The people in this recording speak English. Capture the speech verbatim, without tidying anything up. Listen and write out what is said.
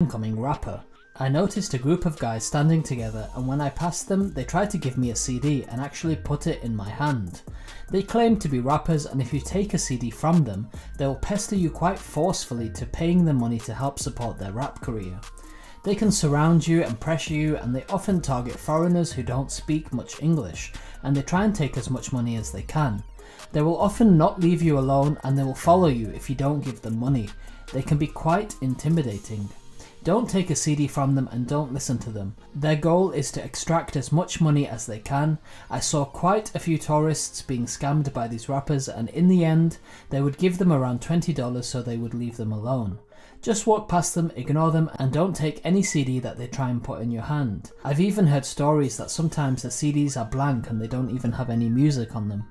Incoming rapper. I noticed a group of guys standing together, and when I passed them they tried to give me a C D and actually put it in my hand. They claimed to be rappers, and if you take a C D from them they will pester you quite forcefully to paying them money to help support their rap career. They can surround you and pressure you, and they often target foreigners who don't speak much English, and they try and take as much money as they can. They will often not leave you alone, and they will follow you if you don't give them money. They can be quite intimidating. Don't take a C D from them and don't listen to them. Their goal is to extract as much money as they can. I saw quite a few tourists being scammed by these rappers, and in the end, they would give them around twenty dollars so they would leave them alone. Just walk past them, ignore them, and don't take any C D that they try and put in your hand. I've even heard stories that sometimes the C Ds are blank and they don't even have any music on them.